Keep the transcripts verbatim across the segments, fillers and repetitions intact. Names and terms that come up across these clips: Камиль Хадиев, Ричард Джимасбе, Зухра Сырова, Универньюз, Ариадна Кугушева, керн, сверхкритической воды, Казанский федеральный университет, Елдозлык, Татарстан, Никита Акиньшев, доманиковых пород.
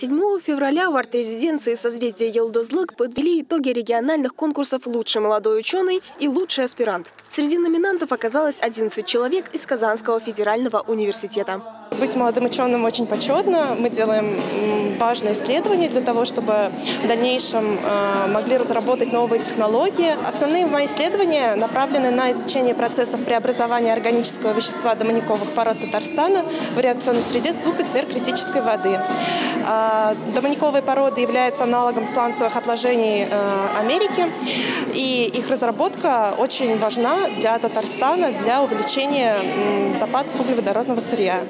седьмого февраля в арт-резиденции созвездия Елдозлык подвели итоги региональных конкурсов «Лучший молодой ученый» и «Лучший аспирант». Среди номинантов оказалось одиннадцать человек из Казанского федерального университета. Быть молодым ученым очень почетно. Мы делаем важные исследования для того, чтобы в дальнейшем могли разработать новые технологии. Основные мои исследования направлены на изучение процессов преобразования органического вещества доманиковых пород Татарстана в реакционной среде суп- и сверхкритической воды. Доманиковые породы являются аналогом сланцевых отложений Америки, и их разработка очень важна для Татарстана для увеличения запасов углеводородного сырья.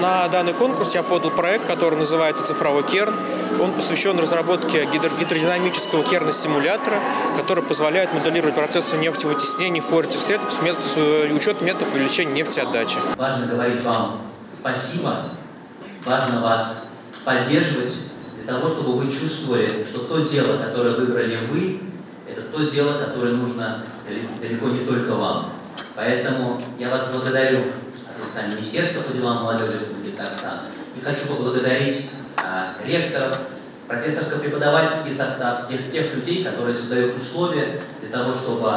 На данный конкурс я подал проект, который называется «Цифровой керн». Он посвящен разработке гидродинамического керна-симулятора, который позволяет моделировать процессы нефтевытеснения в пористых средах с, с учетом методов увеличения нефтеотдачи. Важно говорить вам спасибо, важно вас поддерживать для того, чтобы вы чувствовали, что то дело, которое выбрали вы, это то дело, которое нужно далеко не только вам. Поэтому я вас благодарю от лица Министерства по делам молодежи Республики Татарстан. И хочу поблагодарить а, ректоров, профессорско-преподавательский состав, всех тех людей, которые создают условия для того, чтобы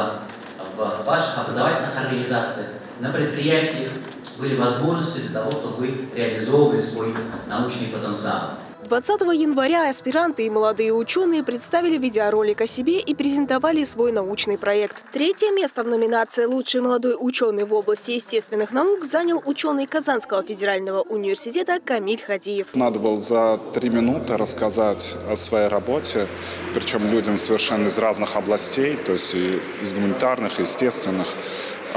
в ваших образовательных организациях, на предприятиях были возможности для того, чтобы вы реализовывали свой научный потенциал. двадцатого января аспиранты и молодые ученые представили видеоролик о себе и презентовали свой научный проект. Третье место в номинации «Лучший молодой ученый в области естественных наук» занял ученый Казанского федерального университета Камиль Хадиев. Надо было за три минуты рассказать о своей работе, причем людям совершенно из разных областей, то есть и из гуманитарных, и естественных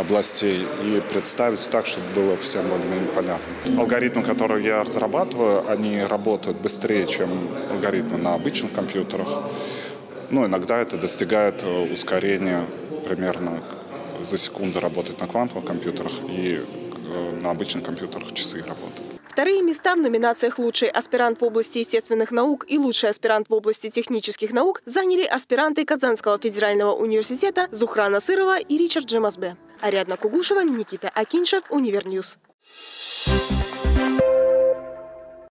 областей, и представить так, чтобы было всем более-менее понятно. Алгоритмы, которые я разрабатываю, они работают быстрее, чем алгоритмы на обычных компьютерах. Но иногда это достигает ускорения примерно за секунду работает на квантовых компьютерах, и на обычных компьютерах часы работают. Вторые места в номинациях «Лучший аспирант в области естественных наук» и «Лучший аспирант в области технических наук» заняли аспиранты Казанского федерального университета Зухра Сырова и Ричард Джимасбе. Ариадна Кугушева, Никита Акиньшев, Универньюз.